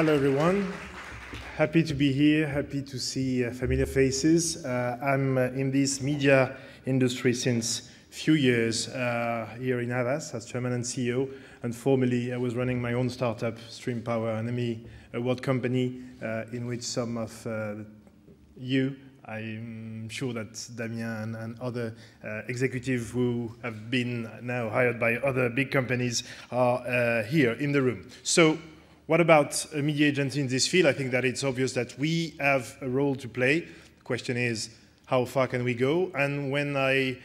Hello, everyone. Happy to be here, happy to see familiar faces. I'm in this media industry since a few years here in Havas as chairman and CEO, and formerly I was running my own startup, Stream Power, an Emmy Award company in which some of you, I'm sure that Damien and other executives who have been now hired by other big companies are here in the room. So, what about a media agency in this field? I think that it's obvious that we have a role to play. The question is, how far can we go? And when I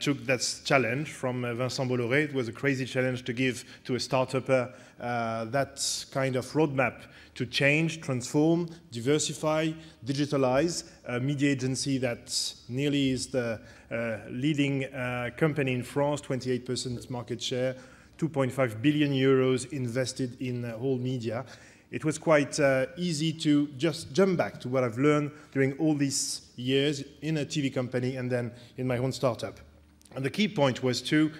took that challenge from Vincent Bolloré, it was a crazy challenge to give to a start-upper that kind of roadmap to change, transform, diversify, digitalize a media agency that nearly is the leading company in France, 28% market share, 2.5 billion euros invested in whole media. It was quite easy to just jump back to what I've learned during all these years in a TV company and then in my own startup. And the key point was to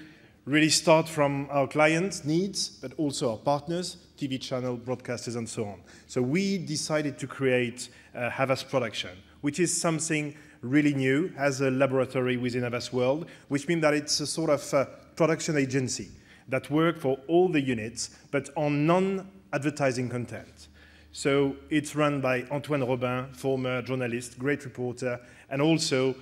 really start from our clients' needs, but also our partners, TV channel, broadcasters, and so on. So we decided to create Havas Production, which is something really new as a laboratory within Havas World, which means that it's a sort of production agency that work for all the units, but on non-advertising content. So it's run by Antoine Robin, former journalist, great reporter, and also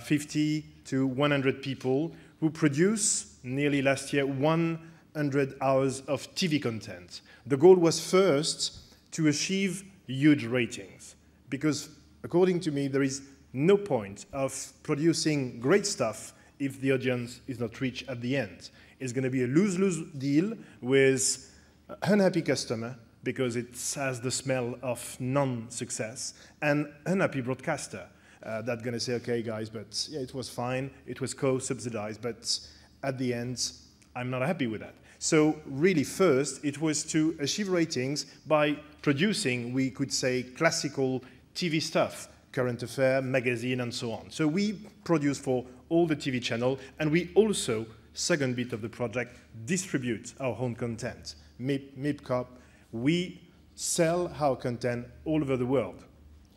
50 to 100 people who produce, nearly last year, 100 hours of TV content. The goal was first to achieve huge ratings, because according to me, there is no point of producing great stuff if the audience is not reached at the end. It's going to be a lose-lose deal with unhappy customer because it has the smell of non-success, and unhappy broadcaster that's going to say, okay, guys, but yeah, it was fine, it was co-subsidized, but at the end, I'm not happy with that. So really first, it was to achieve ratings by producing, we could say, classical TV stuff, current affair, magazine, and so on. So we produce for all the TV channel, and we also, second bit of the project, distributes our own content. MIPCOP, we sell our content all over the world.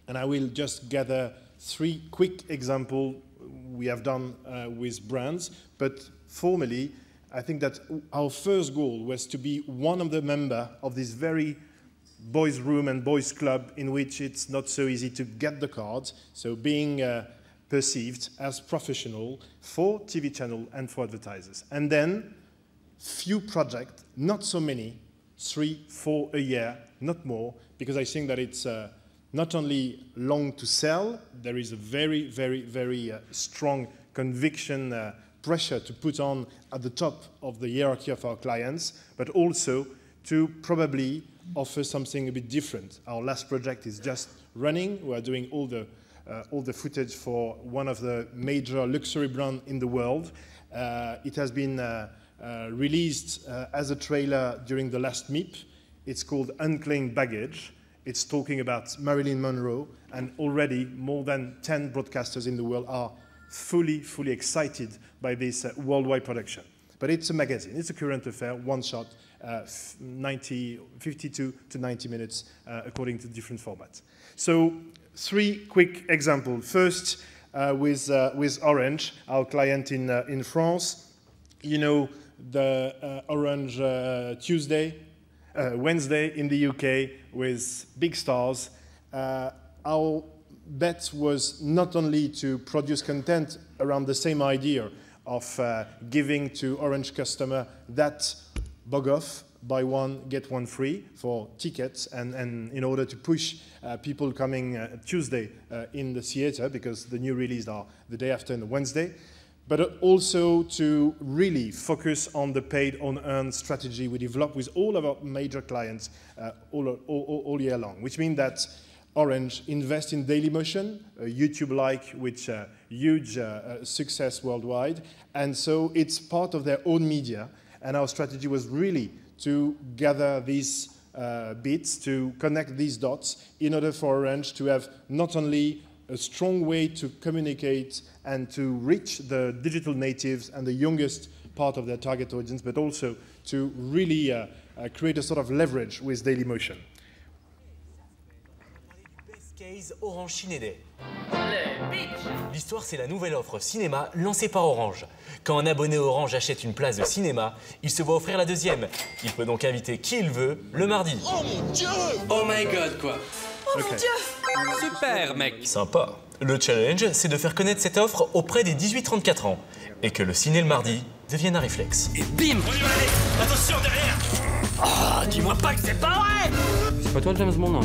And I will just gather three quick examples we have done with brands, but formally, I think that our first goal was to be one of the members of this very boys' room and boys' club in which it's not so easy to get the cards, so being perceived as professional for TV channel and for advertisers. And then, few projects, not so many, 3, 4 a year, not more, because I think that it's not only long to sell, there is a very, very, very strong conviction pressure to put on at the top of the hierarchy of our clients, but also to probably offer something a bit different. Our last project is just running. We are doing all the footage for one of the major luxury brands in the world. It has been released as a trailer during the last MIP. It's called Unclaimed Baggage. It's talking about Marilyn Monroe, and already more than 10 broadcasters in the world are fully excited by this worldwide production. But it's a magazine, it's a current affair, one shot, 52 to 90 minutes according to different formats. So, three quick examples. First, with Orange, our client in France. You know the Orange Wednesday in the UK with big stars. Our bet was not only to produce content around the same idea of giving to Orange customer that bug off, buy one, get one free for tickets, and in order to push people coming Tuesday in the theater, because the new releases are the day after and the Wednesday, but also to really focus on the paid on earned strategy we develop with all of our major clients all year long, which means that Orange invest in Dailymotion, YouTube-like, which huge success worldwide, and so it's part of their own media, and our strategy was really to gather these bits, to connect these dots in order for Orange to have not only a strong way to communicate and to reach the digital natives and the youngest part of their target audience, but also to really create a sort of leverage with Dailymotion. Days Orange Ciné. L'histoire, c'est la nouvelle offre cinéma lancée par Orange. Quand un abonné Orange achète une place de cinéma, il se voit offrir la deuxième. Il peut donc inviter qui il veut le mardi. Oh mon Dieu! Oh my God, quoi! Oh okay. Mon Dieu! Super, mec! Sympa. Le challenge, c'est de faire connaître cette offre auprès des 18-34 ans et que le ciné le mardi devienne un réflexe. Et bim! On y va aller! Attention, derrière! Oh, dis-moi pas que c'est pas vrai! C'est pas toi, James Bond, non?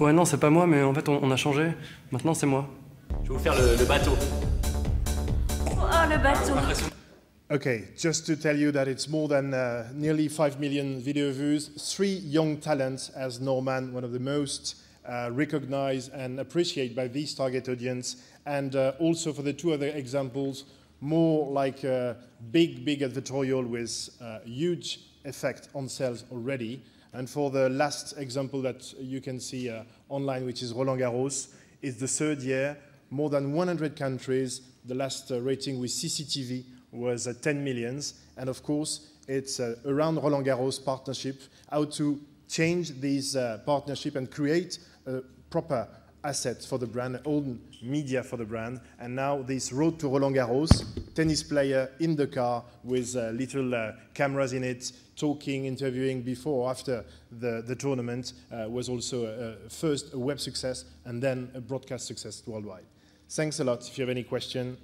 Ouais, non, c'est pas moi, mais en fait, on a changé. Maintenant, c'est moi. Je vais vous faire le bateau. Oh, le bateau. Okay, just to tell you that it's more than nearly 5 million video views, 3 young talents as Norman, one of the most recognized and appreciated by this target audience. And also for the two other examples, more like a big advertorial with huge effect on sales already. And for the last example that you can see online, which is Roland Garros, it's the third year, more than 100 countries. The last rating with CCTV was 10 millions. And of course, it's around Roland Garros partnership, how to change this partnership and create a proper asset for the brand, own media for the brand. And now this road to Roland Garros, tennis player in the car with little cameras in it, talking, interviewing before or after the tournament was also first a web success and then a broadcast success worldwide. Thanks a lot. If you have any question.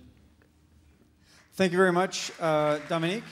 Thank you very much, Dominique.